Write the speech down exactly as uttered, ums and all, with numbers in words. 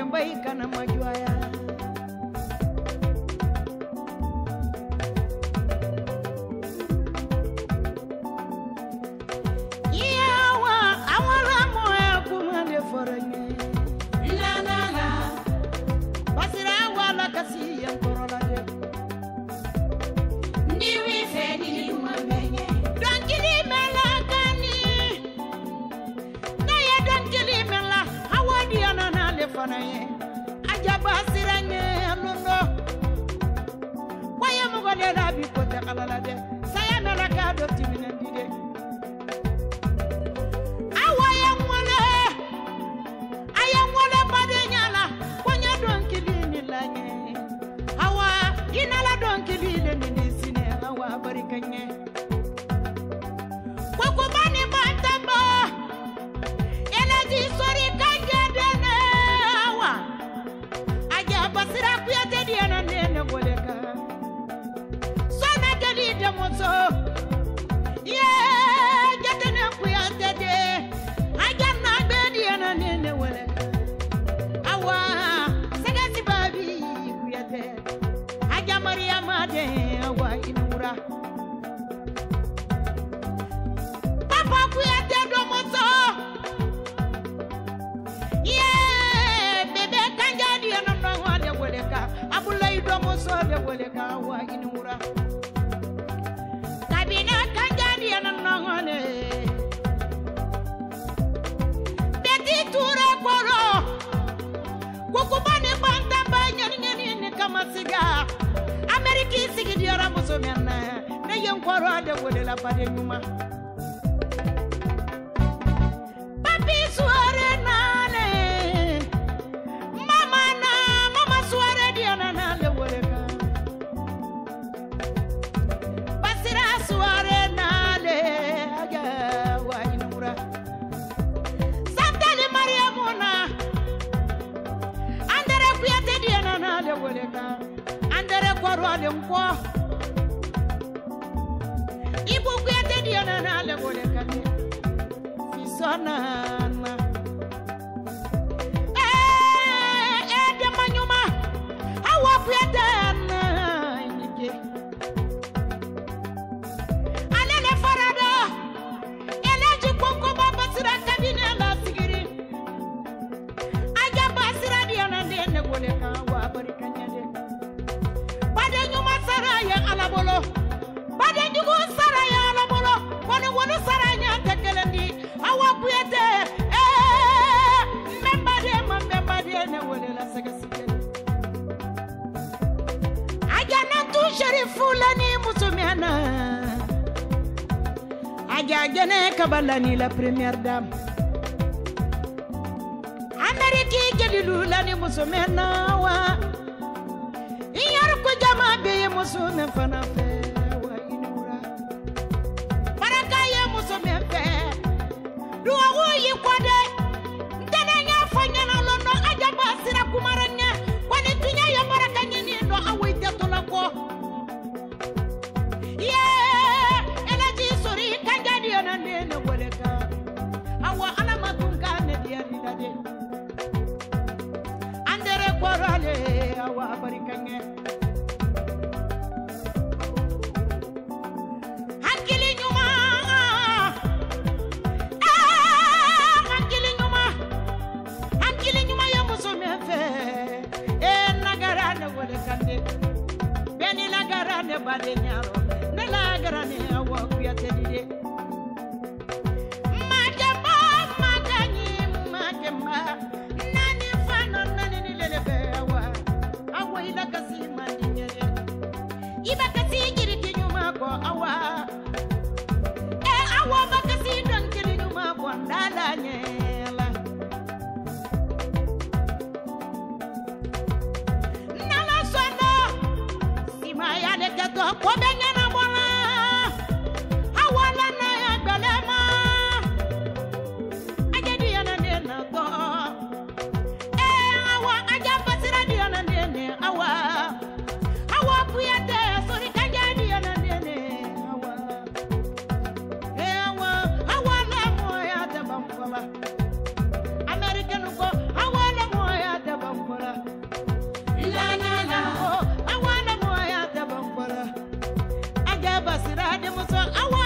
Jamaica na majua ya Kabalani la première dame Ameriki Jalilu lani musume na wa Iyaru kujama beye musume fanafe wa inura Marakaye musume fe Dua uyi kwade Ntenanya fanya na lono ajaba asira kumaranya Kwani tunya ya marakanye nindo awe iteto lako American go, I want a boy at the bum Sira de Musa.